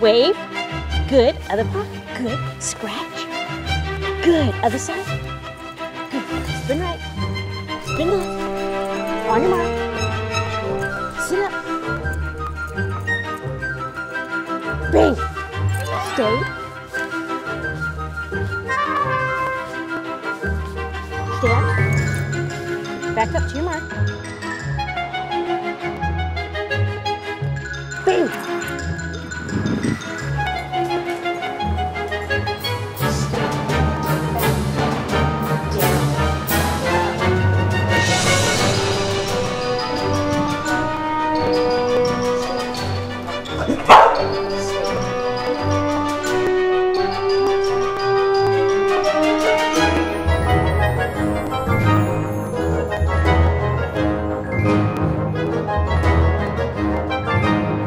Wave, good, other block, good, scratch, good, other side, good, spin right, spin left, on your mark, sit up, bang, stay, get up, back up to your mark, bang.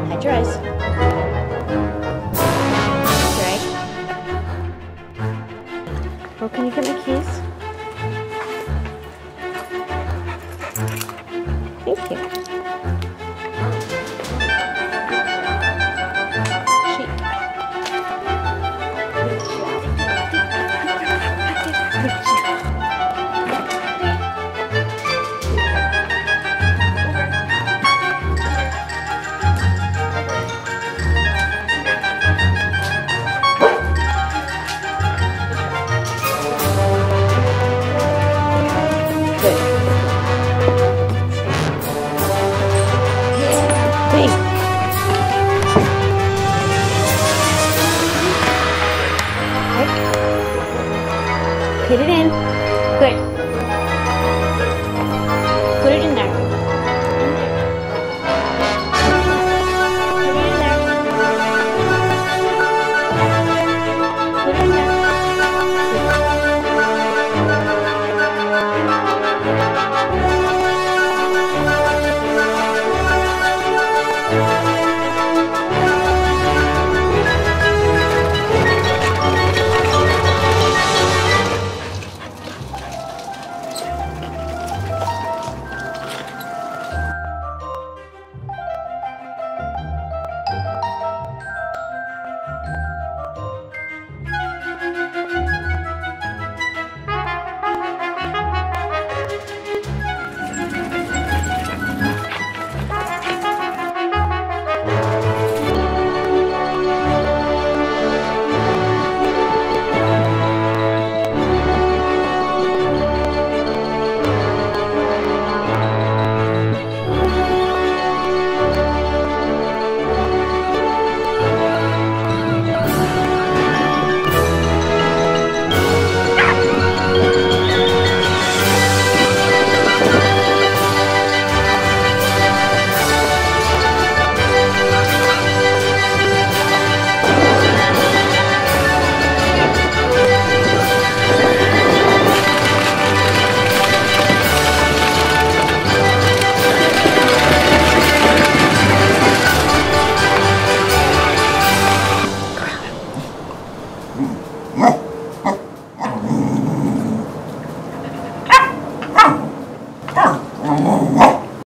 Hide your eyes. Drag. Oh, can you get my keys? Thank you. Hit it in.